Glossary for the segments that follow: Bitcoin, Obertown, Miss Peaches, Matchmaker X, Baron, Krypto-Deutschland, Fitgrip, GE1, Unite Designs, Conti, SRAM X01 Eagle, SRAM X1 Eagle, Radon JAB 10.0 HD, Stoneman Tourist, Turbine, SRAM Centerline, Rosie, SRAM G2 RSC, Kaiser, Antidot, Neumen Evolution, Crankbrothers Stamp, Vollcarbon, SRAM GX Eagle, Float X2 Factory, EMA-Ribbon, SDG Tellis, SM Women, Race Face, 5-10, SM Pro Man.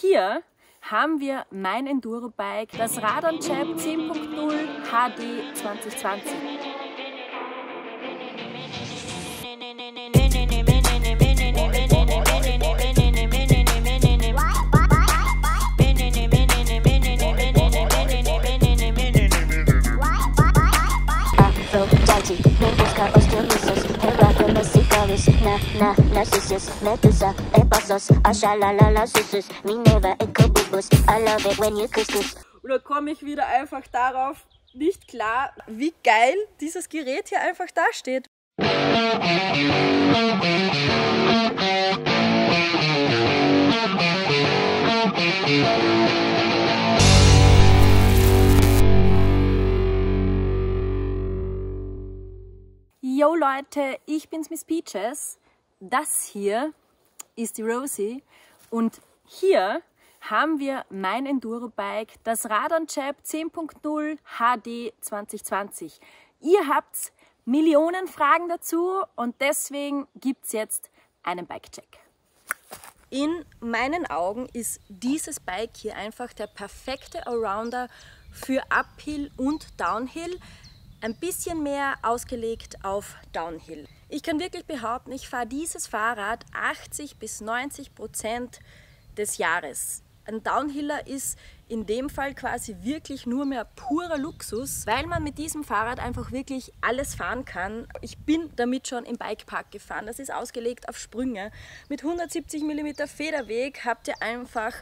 Hier haben wir mein Enduro-Bike, das Radon JAB 10.0 HD 2020. Und da komme ich wieder einfach darauf nicht klar, wie geil dieses Gerät hier einfach dasteht. Yo Leute, ich bin's Miss Peaches. Das hier ist die Rosie und hier haben wir mein Enduro-Bike, das Radon JAB 10.0 HD 2020. Ihr habt Millionen Fragen dazu und deswegen gibt es jetzt einen Bike-Check. In meinen Augen ist dieses Bike hier einfach der perfekte Allrounder für Uphill und Downhill. Ein bisschen mehr ausgelegt auf Downhill. Ich kann wirklich behaupten, ich fahre dieses Fahrrad 80 bis 90% des Jahres. Ein Downhiller ist in dem Fall quasi wirklich nur mehr purer Luxus, weil man mit diesem Fahrrad einfach wirklich alles fahren kann. Ich bin damit schon im Bikepark gefahren, das ist ausgelegt auf Sprünge. Mit 170 mm Federweg habt ihr einfach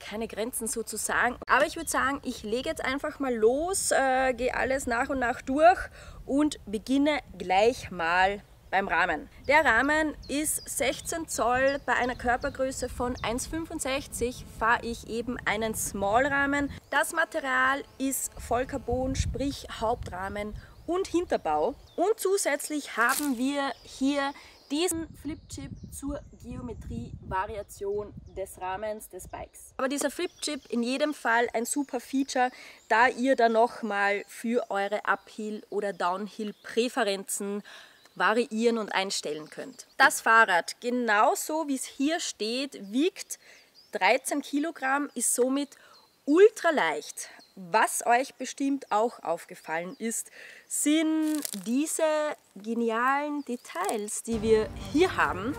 keine Grenzen sozusagen. Aber ich würde sagen, ich lege jetzt einfach mal los, gehe alles nach und nach durch und beginne gleich mal beim Rahmen. Der Rahmen ist 16 Zoll, bei einer Körpergröße von 1,65 fahre ich eben einen Small-Rahmen. Das Material ist Vollcarbon, sprich Hauptrahmen und Hinterbau. Und zusätzlich haben wir hier diesen Flipchip zur Geometrievariation des Rahmens des Bikes. Aber dieser Flipchip in jedem Fall ein super Feature, da ihr da nochmal für eure Uphill- oder Downhill-Präferenzen variieren und einstellen könnt. Das Fahrrad, genauso wie es hier steht, wiegt 13 Kilogramm, ist somit ultra leicht. Was euch bestimmt auch aufgefallen ist, sind diese genialen Details, die wir hier haben.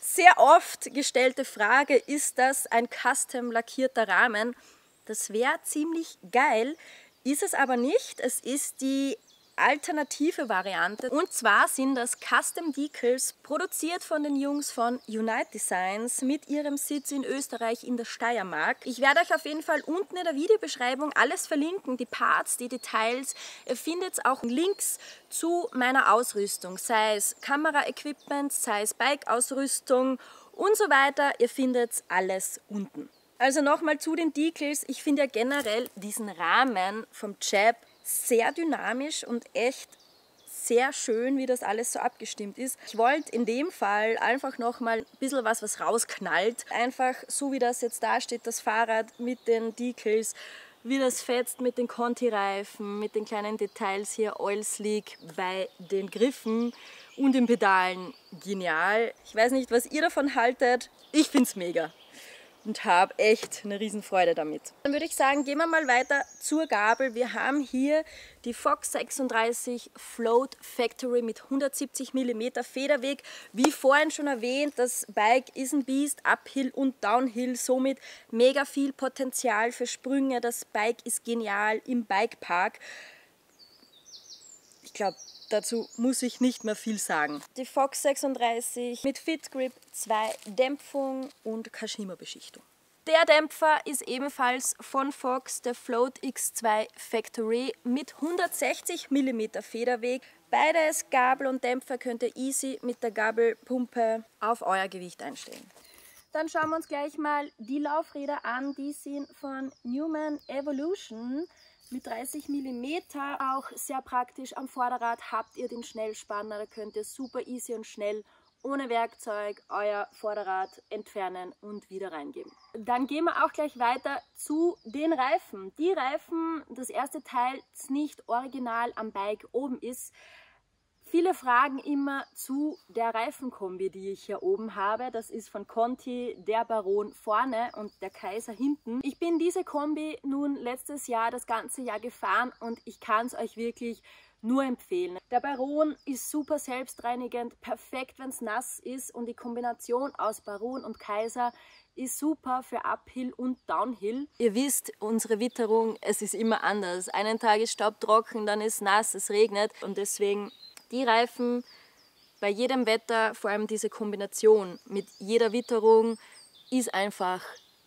Sehr oft gestellte Frage, ist das ein custom lackierter Rahmen? Das wäre ziemlich geil, ist es aber nicht. Es ist die alternative Variante und zwar sind das Custom Decals, produziert von den Jungs von Unite Designs mit ihrem Sitz in Österreich in der Steiermark. Ich werde euch auf jeden Fall unten in der Videobeschreibung alles verlinken, die Parts, die Details. Ihr findet auch Links zu meiner Ausrüstung, sei es Kamera-Equipment, sei es Bike-Ausrüstung und so weiter. Ihr findet alles unten. Also nochmal zu den Decals. Ich finde ja generell diesen Rahmen vom JAB sehr dynamisch und echt sehr schön, wie das alles so abgestimmt ist. Ich wollte in dem Fall einfach nochmal ein bisschen was rausknallt. Einfach so wie das jetzt da steht, das Fahrrad mit den Decals, wie das fetzt mit den Conti-Reifen, mit den kleinen Details hier, Oil Slick bei den Griffen und den Pedalen. Genial. Ich weiß nicht, was ihr davon haltet. Ich find's mega und habe echt eine Riesenfreude damit. Dann würde ich sagen, gehen wir mal weiter zur Gabel. Wir haben hier die Fox 36 Float Factory mit 170 mm Federweg. Wie vorhin schon erwähnt, das Bike ist ein Biest, Uphill und Downhill, somit mega viel Potenzial für Sprünge. Das Bike ist genial im Bikepark. Ich glaube, dazu muss ich nicht mehr viel sagen. Die Fox 36 mit Fitgrip, 2 Dämpfung und Kashima-Beschichtung. Der Dämpfer ist ebenfalls von Fox, der Float X2 Factory mit 160 mm Federweg. Beides, Gabel und Dämpfer, könnt ihr easy mit der Gabelpumpe auf euer Gewicht einstellen. Dann schauen wir uns gleich mal die Laufräder an. Die sind von Neumen Evolution. Mit 30 mm, auch sehr praktisch. Am Vorderrad habt ihr den Schnellspanner, da könnt ihr super easy und schnell ohne Werkzeug euer Vorderrad entfernen und wieder reingeben. Dann gehen wir auch gleich weiter zu den Reifen. Die Reifen, das erste Teil, das nicht original am Bike oben ist, Viele fragen immer zu der Reifenkombi, die ich hier oben habe. Das ist von Conti, der Baron vorne und der Kaiser hinten. Ich bin diese Kombi nun letztes Jahr das ganze Jahr gefahren und ich kann es euch wirklich nur empfehlen. Der Baron ist super selbstreinigend, perfekt, wenn es nass ist, und die Kombination aus Baron und Kaiser ist super für Uphill und Downhill. Ihr wisst, unsere Witterung, es ist immer anders. Einen Tag ist staubtrocken, dann ist nass, es regnet, und deswegen die Reifen bei jedem Wetter, vor allem diese Kombination mit jeder Witterung, ist einfach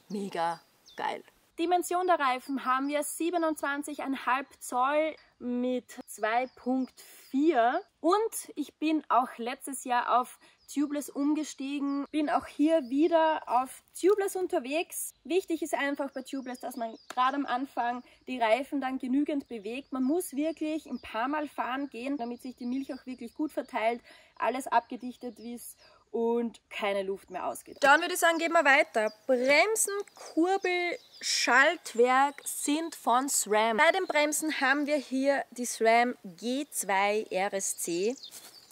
mega geil. Dimension der Reifen haben wir 27,5 Zoll mit 2,4, und ich bin auch letztes Jahr auf Tubeless umgestiegen, bin auch hier wieder auf Tubeless unterwegs. Wichtig ist einfach bei Tubeless, dass man gerade am Anfang die Reifen dann genügend bewegt. Man muss wirklich ein paar Mal fahren gehen, damit sich die Milch auch wirklich gut verteilt, alles abgedichtet ist und keine Luft mehr ausgeht. Dann würde ich sagen, gehen wir weiter. Bremsen, Kurbel, Schaltwerk sind von SRAM. Bei den Bremsen haben wir hier die SRAM G2 RSC.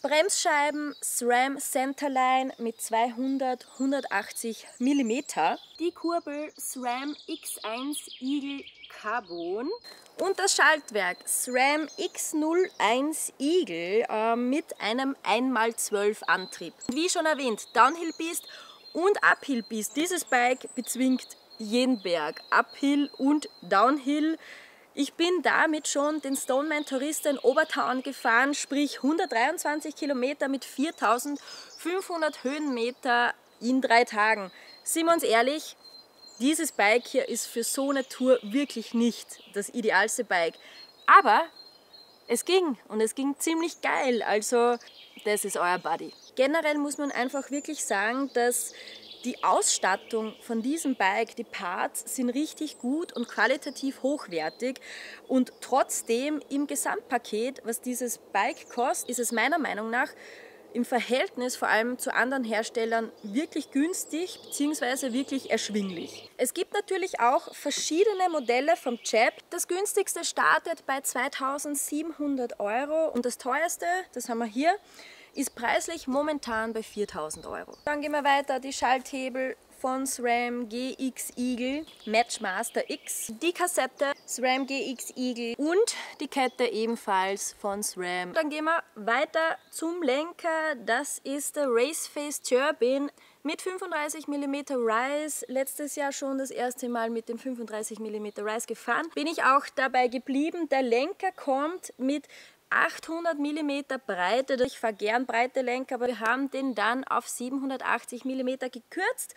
Bremsscheiben SRAM Centerline mit 200-180 mm. Die Kurbel SRAM X1 Eagle Carbon. Und das Schaltwerk SRAM X01 Eagle mit einem 1x12 Antrieb. Wie schon erwähnt, Downhill Piste und Uphill Piste. Dieses Bike bezwingt jeden Berg, Uphill und Downhill. Ich bin damit schon den Stoneman Tourist in Obertown gefahren, sprich 123 Kilometer mit 4500 Höhenmeter in 3 Tagen. Sind wir uns ehrlich, dieses Bike hier ist für so eine Tour wirklich nicht das idealste Bike. Aber es ging, und es ging ziemlich geil, also das ist euer Buddy. Generell muss man einfach wirklich sagen, dass die Ausstattung von diesem Bike, die Parts, sind richtig gut und qualitativ hochwertig, und trotzdem im Gesamtpaket, was dieses Bike kostet, ist es meiner Meinung nach im Verhältnis vor allem zu anderen Herstellern wirklich günstig bzw. wirklich erschwinglich. Es gibt natürlich auch verschiedene Modelle vom JAB. Das günstigste startet bei 2.700 € und das teuerste, das haben wir hier, ist preislich momentan bei 4.000 €. Dann gehen wir weiter, die Schalthebel von SRAM GX Eagle, Matchmaker X, die Kassette SRAM GX Eagle und die Kette ebenfalls von SRAM. Dann gehen wir weiter zum Lenker, das ist der Raceface Turbine mit 35 mm Rise, letztes Jahr schon das erste Mal mit dem 35 mm Rise gefahren, bin ich auch dabei geblieben. Der Lenker kommt mit 800 mm Breite, ich fahre gern breite Lenker, aber wir haben den dann auf 780 mm gekürzt,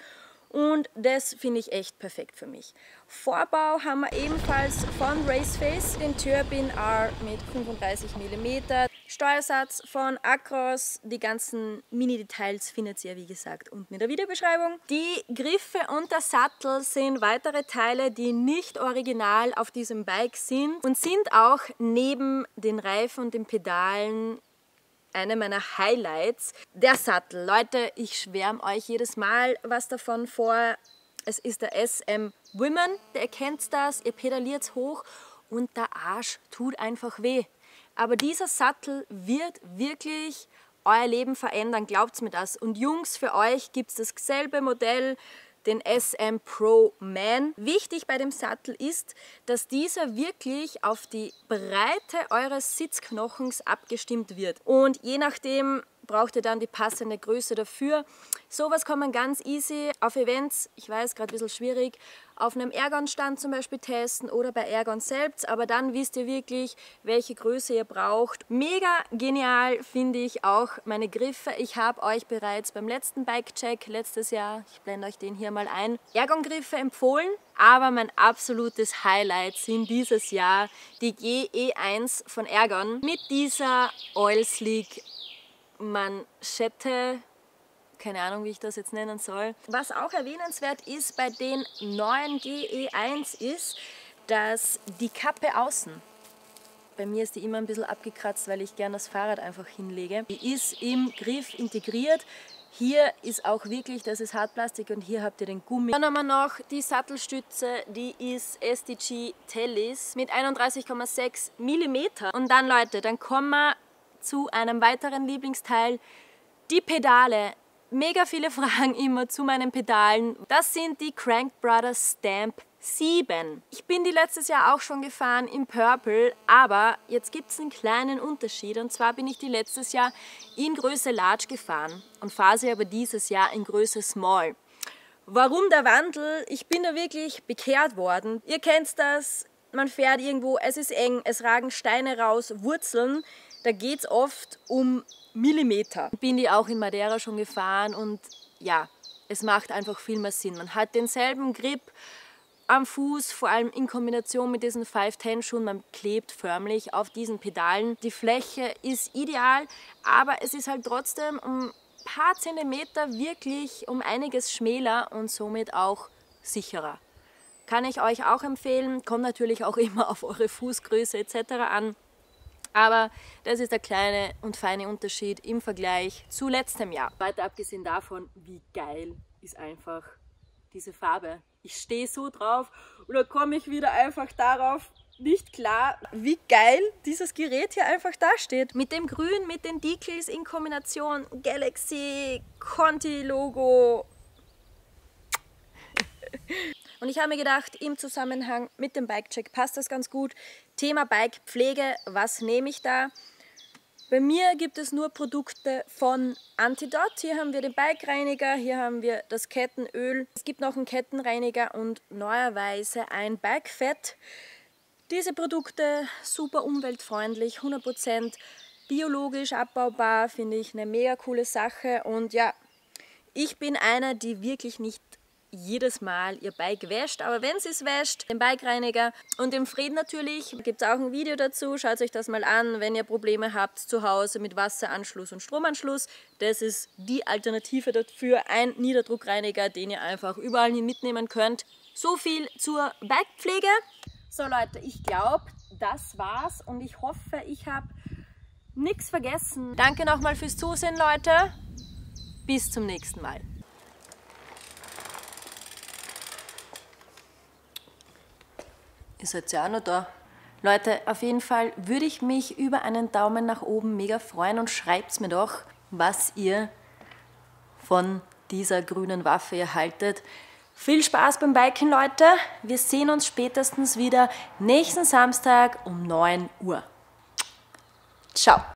und das finde ich echt perfekt für mich. Vorbau haben wir ebenfalls von Raceface, den Turbine R mit 35 mm, Steuersatz von Acros, die ganzen Mini-Details findet ihr wie gesagt unten in der Videobeschreibung. Die Griffe und der Sattel sind weitere Teile, die nicht original auf diesem Bike sind, und sind auch neben den Reifen und den Pedalen eine meiner Highlights. Der Sattel, Leute, ich schwärme euch jedes Mal was davon vor. Es ist der SM Women, ihr kennt das, ihr pedaliert hoch und der Arsch tut einfach weh. Aber dieser Sattel wird wirklich euer Leben verändern, glaubt mir das. Und Jungs, für euch gibt es dasselbe Modell, den SM Pro Man. Wichtig bei dem Sattel ist, dass dieser wirklich auf die Breite eures Sitzknochens abgestimmt wird. Und je nachdem braucht ihr dann die passende Größe dafür. Sowas kann man ganz easy auf Events, ich weiß, gerade ein bisschen schwierig, auf einem Ergon-Stand zum Beispiel testen oder bei Ergon selbst, aber dann wisst ihr wirklich, welche Größe ihr braucht. Mega genial finde ich auch meine Griffe. Ich habe euch bereits beim letzten Bike-Check letztes Jahr, ich blende euch den hier mal ein, Ergon-Griffe empfohlen, aber mein absolutes Highlight sind dieses Jahr die GE1 von Ergon mit dieser Oil-Slick Manschette, keine Ahnung, wie ich das jetzt nennen soll. Was auch erwähnenswert ist bei den neuen GE1 ist, dass die Kappe außen, bei mir ist die immer ein bisschen abgekratzt, weil ich gerne das Fahrrad einfach hinlege, die ist im Griff integriert. Hier ist auch wirklich, das ist Hartplastik, und hier habt ihr den Gummi. Dann haben wir noch die Sattelstütze, die ist SDG Tellis mit 31,6 mm. Und dann, Leute, dann kommen wir zu einem weiteren Lieblingsteil, die Pedale. Mega viele Fragen immer zu meinen Pedalen. Das sind die Crankbrothers Stamp 7. Ich bin die letztes Jahr auch schon gefahren in Purple, aber jetzt gibt es einen kleinen Unterschied. Und zwar bin ich die letztes Jahr in Größe Large gefahren und fahre sie aber dieses Jahr in Größe Small. Warum der Wandel? Ich bin da wirklich bekehrt worden. Ihr kennt das, man fährt irgendwo, es ist eng, es ragen Steine raus, Wurzeln. Da geht es oft um Millimeter. Ich bin die auch in Madeira schon gefahren und ja, es macht einfach viel mehr Sinn. Man hat denselben Grip am Fuß, vor allem in Kombination mit diesen 5-10 Schuhen. Man klebt förmlich auf diesen Pedalen. Die Fläche ist ideal, aber es ist halt trotzdem um ein paar Zentimeter wirklich um einiges schmäler und somit auch sicherer. Kann ich euch auch empfehlen. Kommt natürlich auch immer auf eure Fußgröße etc. an. Aber das ist der kleine und feine Unterschied im Vergleich zu letztem Jahr. Weiter abgesehen davon, wie geil ist einfach diese Farbe. Ich stehe so drauf und dann komme ich wieder einfach darauf nicht klar, wie geil dieses Gerät hier einfach dasteht. Mit dem Grün, mit den Decals in Kombination, Galaxy, Conti-Logo. Und ich habe mir gedacht, im Zusammenhang mit dem Bike-Check passt das ganz gut. Thema Bike-Pflege, was nehme ich da? Bei mir gibt es nur Produkte von Antidot. Hier haben wir den Bike-Reiniger, hier haben wir das Kettenöl. Es gibt noch einen Kettenreiniger und neuerweise ein Bike-Fett. Diese Produkte super umweltfreundlich, 100% biologisch abbaubar, finde ich eine mega coole Sache. Und ja, ich bin einer, die wirklich nicht jedes Mal ihr Bike wäscht, aber wenn sie es wäscht, den Bike-Reiniger und den Fred natürlich, gibt es auch ein Video dazu, schaut euch das mal an, wenn ihr Probleme habt zu Hause mit Wasseranschluss und Stromanschluss, das ist die Alternative dafür, ein Niederdruckreiniger, den ihr einfach überall hin mitnehmen könnt. So viel zur Bikepflege. So Leute, ich glaube, das war's und ich hoffe, ich habe nichts vergessen. Danke nochmal fürs Zusehen, Leute. Bis zum nächsten Mal. Ihr seid ja auch noch da. Leute, auf jeden Fall würde ich mich über einen Daumen nach oben mega freuen und schreibt mir doch, was ihr von dieser grünen Waffe hier haltet. Viel Spaß beim Biken, Leute. Wir sehen uns spätestens wieder nächsten Samstag um 9 Uhr. Ciao.